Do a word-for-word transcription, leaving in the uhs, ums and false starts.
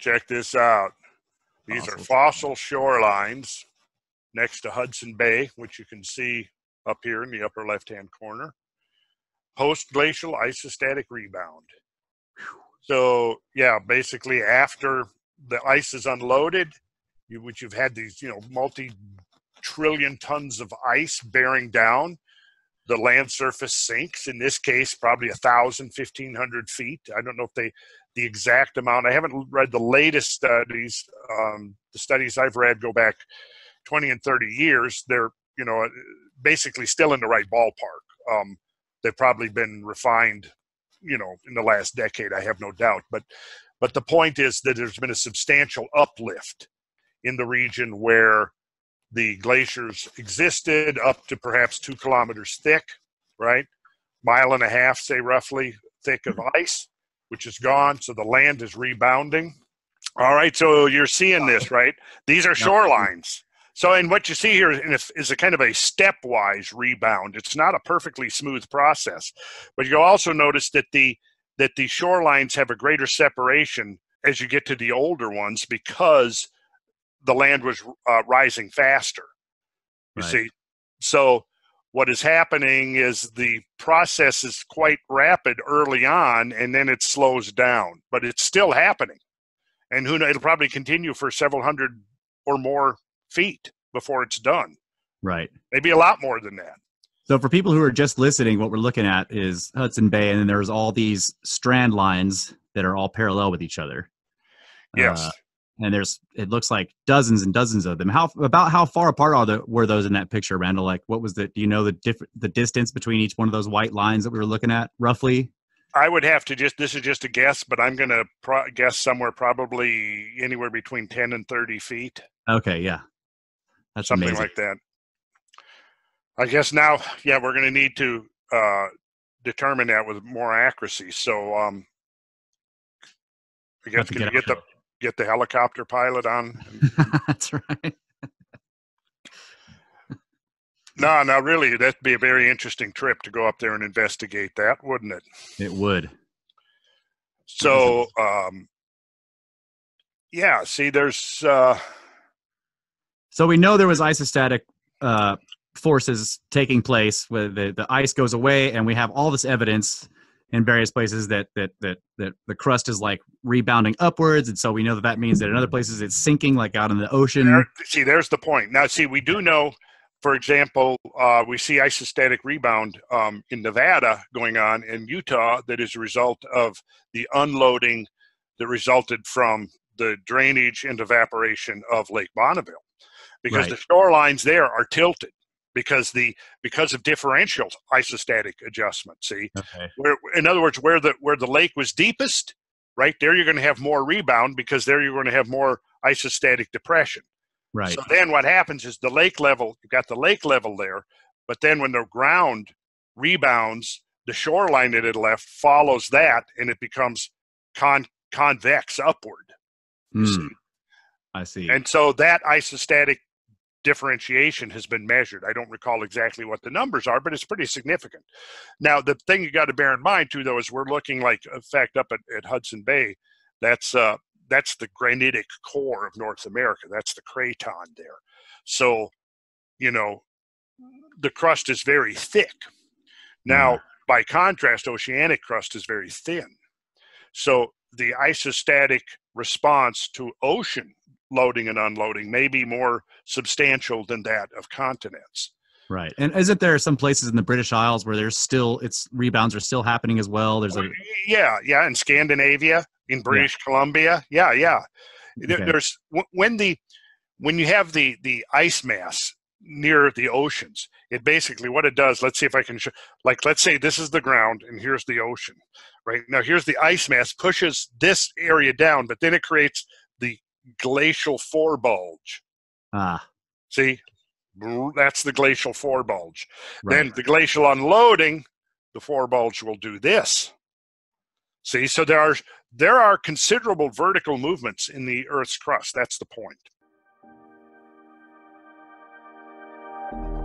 Check this out. These are fossil shorelines next to Hudson Bay, which you can see up here in the upper left-hand corner. Post-glacial isostatic rebound. So, yeah, basically after the ice is unloaded, you, which you've had these, you know, multi-trillion tons of ice bearing down, the land surface sinks, in this case, probably one thousand, fifteen hundred feet. I don't know if they, the exact amount. I haven't read the latest studies. Um, the studies I've read go back twenty and thirty years. They're, you know, basically still in the right ballpark. Um, they've probably been refined, you know, in the last decade, I have no doubt. But, but the point is that there's been a substantial uplift in the region where the glaciers existed, up to perhaps two kilometers thick, right? Mile and a half, say roughly, thick of ice, which is gone. So the land is rebounding. All right, so you're seeing this, right? These are shorelines. So, and what you see here is a kind of a stepwise rebound. It's not a perfectly smooth process, but you'll also notice that the, that the shorelines have a greater separation as you get to the older ones, because the land was uh, rising faster, you right. see. So what is happening is the process is quite rapid early on, and then it slows down, but it's still happening. And who knows, it'll probably continue for several hundred or more feet before it's done. Right. Maybe a lot more than that. So for people who are just listening, what we're looking at is Hudson Bay, and then there's all these strand lines that are all parallel with each other. Yes. Uh, And there's, it looks like dozens and dozens of them. How about how far apart are the were those in that picture, Randall? Like, what was the? Do you know the diff, the distance between each one of those white lines that we were looking at, roughly? I would have to just. This is just a guess, but I'm going to pro guess somewhere probably anywhere between ten and thirty feet. Okay, yeah, that's something amazing. Like that. I guess now, yeah, we're going to need to uh, determine that with more accuracy. So, um, I guess can you get the. Get the helicopter pilot on. That's right. No, no, really, that'd be a very interesting trip to go up there and investigate that, wouldn't it? It would. So, um, yeah, see, there's... Uh, so we know there was isostatic uh, forces taking place where the, the ice goes away, and we have all this evidence in various places that, that that that the crust is like rebounding upwards, and so we know that that means that in other places it's sinking, like out in the ocean. There, see, there's the point. Now, see, we do know, for example, uh, we see isostatic rebound um, in Nevada going on, in Utah, that is a result of the unloading that resulted from the drainage and evaporation of Lake Bonneville, because right. the shorelines there are tilted. Because the because of differential isostatic adjustment, see, okay. where, in other words, where the where the lake was deepest, right there, you're going to have more rebound, because there you're going to have more isostatic depression. Right. So then what happens is the lake level, you've got the lake level there, but then when the ground rebounds, the shoreline that it left follows that, and it becomes con convex upward. Mm. See? I see. And so that isostatic differentiation has been measured. I don't recall exactly what the numbers are, but it's pretty significant. Now, the thing you got to bear in mind too, though, is we're looking, like, in fact, up at, at Hudson Bay, that's uh, that's the granitic core of North America. That's the craton there. So, you know, the crust is very thick. Now, mm. by contrast, oceanic crust is very thin. So the isostatic response to ocean loading and unloading may be more substantial than that of continents. Right. And isn't there some places in the British Isles where there's still, it's rebounds are still happening as well? There's a Yeah. Yeah. In Scandinavia, in British yeah. Columbia. Yeah. Yeah. Okay. There's when the, when you have the, the ice mass near the oceans, it basically, what it does, let's see if I can show, like, let's say this is the ground and here's the ocean, right? Now here's the ice mass pushes this area down, but then it creates the glacial forebulge. Ah. See, that's the glacial forebulge. Right. Then the glacial unloading, the forebulge will do this. See, so there are there are considerable vertical movements in the Earth's crust. That's the point.